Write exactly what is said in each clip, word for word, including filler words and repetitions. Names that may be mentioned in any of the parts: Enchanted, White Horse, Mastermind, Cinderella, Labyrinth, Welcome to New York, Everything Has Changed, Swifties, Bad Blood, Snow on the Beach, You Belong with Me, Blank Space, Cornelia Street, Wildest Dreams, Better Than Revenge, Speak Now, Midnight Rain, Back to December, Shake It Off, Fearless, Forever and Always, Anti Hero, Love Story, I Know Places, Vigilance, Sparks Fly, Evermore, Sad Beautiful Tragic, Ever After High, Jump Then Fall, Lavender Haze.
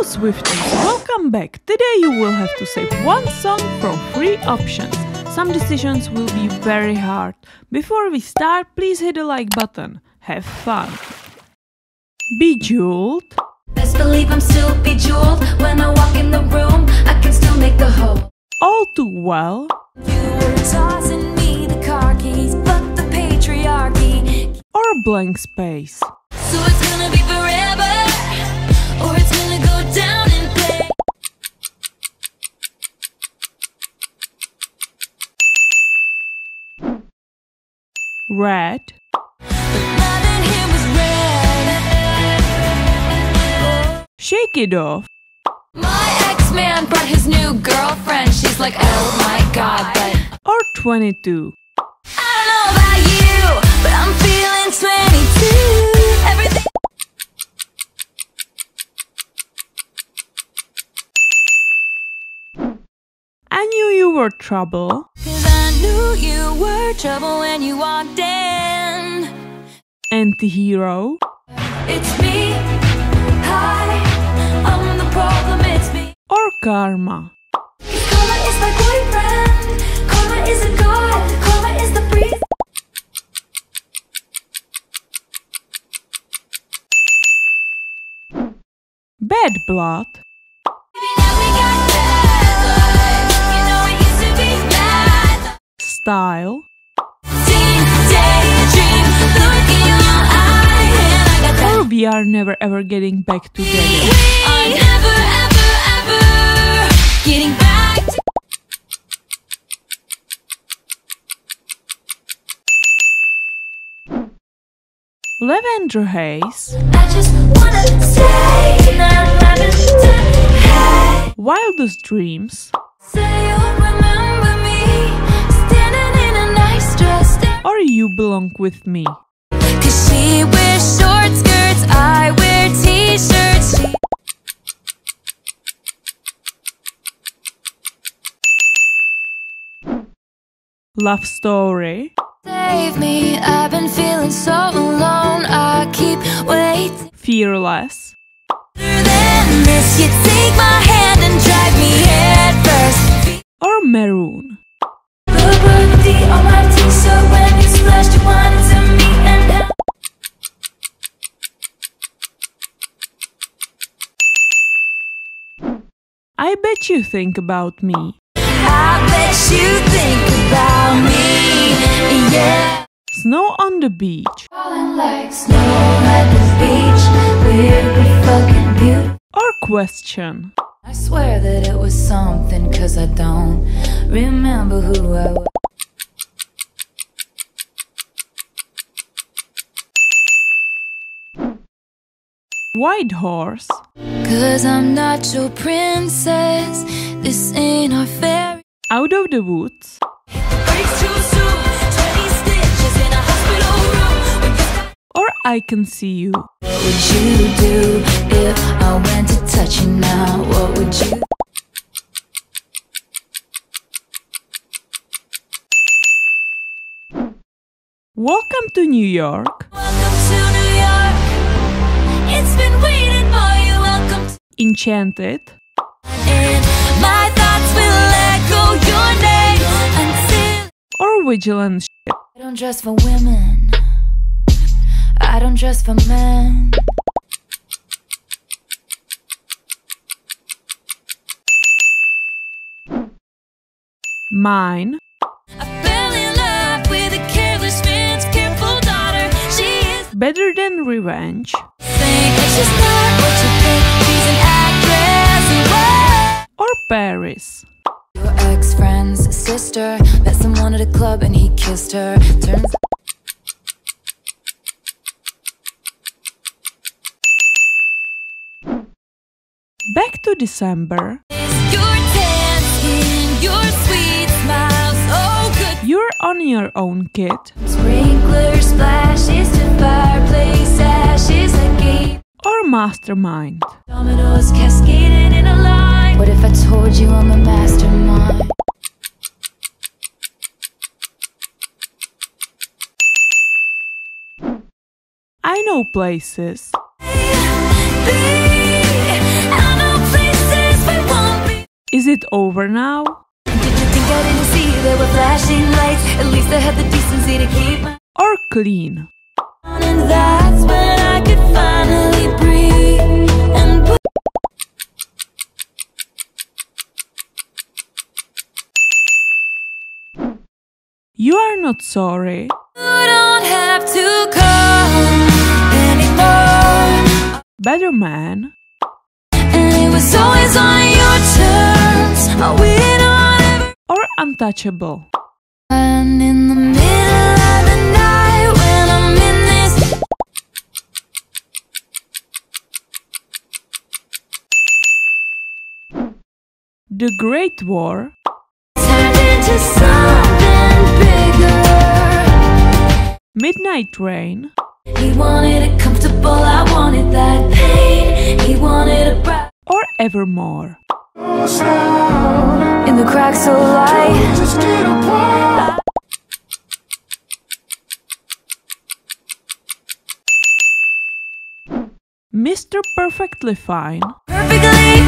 Hello Swifties, welcome back! Today you will have to save one song from three options. Some decisions will be very hard. Before we start, please hit the like button. Have fun! Bejeweled. Best believe I'm still bejeweled. When I walk in the room, I can still make the hole. All Too Well. You were tossing me the car keys, but the patriarchy. Or Blank Space. So it's gonna be forever, or it's gonna go down in play. Red. But love in here was red. Shake It Off. My ex-man brought his new girlfriend. She's like, oh my god, but. Or twenty-two. I don't know about you, but I'm feeling twenty-two. Everything. I knew you were trouble. 'Cause I knew you were trouble when you walked in. Anti Hero. It's me. Hi. I'm the problem, it's me. Or Karma. Karma is my boyfriend. Karma is a god. Karma is the priest. Bad Blood. Style. Or We Are Never Ever Getting Back Together. I'm never, ever, ever getting back to Lavender Haze. I just wanna stay in that lavender haze. Wildest Dreams. Say you'll remember me, standing in a nice dress. Or You Belong with Me. 'Cause she wears short skirts, I wear t-shirts. She... Love Story. Save me, I've been feeling so alone, I keep waiting. Fearless. Than this, you take my hand and drive me head first. Or Maroon. I Bet You Think About Me. I bet you think about me, yeah. Snow on the Beach. Falling like snow at the beach. We're fucking beautiful. Or Question. I swear that it was something, 'cause I don't remember who I was. White Horse. 'Cause I'm not your princess. This ain't our fair. Out of the Woods. Breaks too soon, twenty stitches in a hospital room. When you stop. Or I Can See You. What would you do if I went to touch you now? What would you? Welcome to New York. Welcome to New York. It's been waiting for you. Welcome to Enchanted. In my thoughts will echo your name until. Or Vigilance. I don't dress for women, I don't dress for men. Mine. I fell in love with a careless man's careful daughter. She is Better Than Revenge. Think she's not what you think, she's an actress. Or Paris. Your ex-friend's sister met someone at a club and he kissed her. Turns... Back to December. Your tan skin, your sweet smiles, oh good. You're on Your Own, Kid. Sprinkler splashes to fireplace ashes again. Or Mastermind. Dominoes cascaded in a line. What if I told you I'm a mastermind? I Know Places. Be, be, I know Is it over now? Did you think I didn't see there were flashing lights? At least I had the decency to keep my... Or clean. And that's when I could finally breathe and put... You are not sorry. You don't have to call anymore. Better Man. And it was always on your terms. We don't ever... Or Untouchable. And in the middle of the night when I'm in this... The Great War. Turned into something. Midnight Rain. He wanted it comfortable, I wanted that pain. He wanted a bright... Or Evermore. In the cracks of light. Mister Perfectly Fine. Perfectly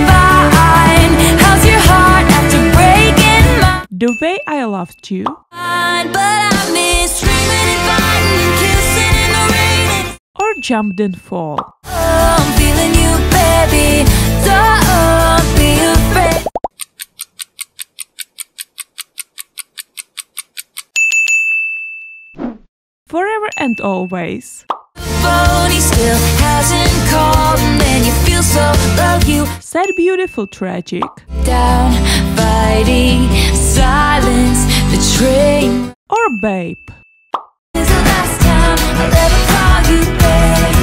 fine. How's your heart after breaking my... The Way I Loved You. But I miss dreaming and fighting and kissing in the rain. Or Jump Then Fall. Oh, I'm feeling you, baby. Don't be afraid. Forever and Always. Phone, he still hasn't called, and then you feel so low. You Sad, Beautiful, Tragic. Down, fighting, silence, betraying. Or Babe. This is the last time I'll ever call you babe.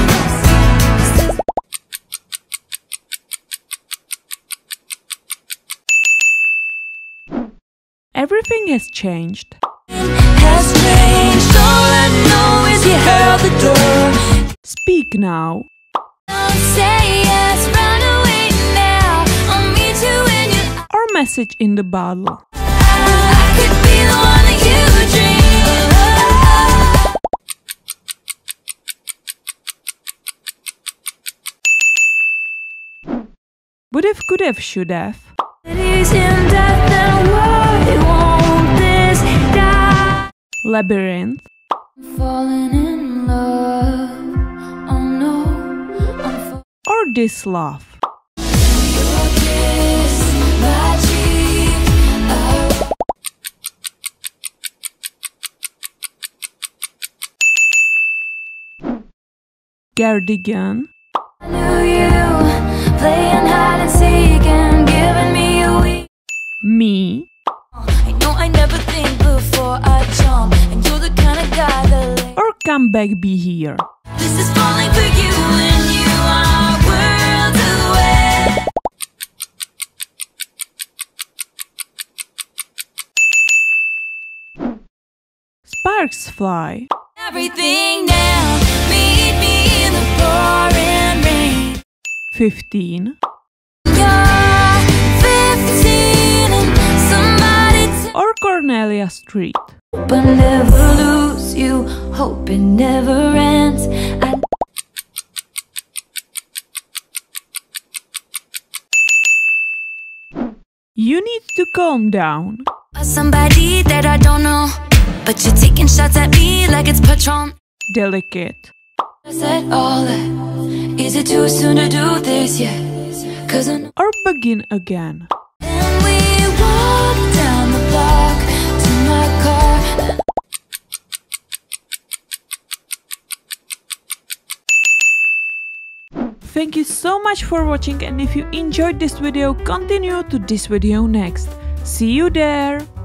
Everything has changed. Has changed. All I know is you held the door. Speak Now. Don't say yes, run away now. I'll meet you in your... Or Message in the Bottle. I could be the one that you dream of. Would have, could have, should have. Labyrinth. I'm falling in love. Oh no. I'm or This Love. Cardigan. I knew you, playing hide and seek and giving me a week. Me. I know I never think before I jump, and you're the kind of guy that... Or Come Back, Be Here. This is falling for you and you are worlds away. Sparks Fly. Everything now, meet me. Fifteen. You're fifteen and somebody t or Cornelia Street. Hope I never lose you. Hope it never ends. I You Need to Calm Down. Somebody that I don't know, but you're taking shots at me like it's Patron. Delicate. I said all that. Is it too soon to do this yet? Cause I know. Or Begin Again. And we walk down the block to my car. Thank you so much for watching, and if you enjoyed this video, continue to this video next. See you there!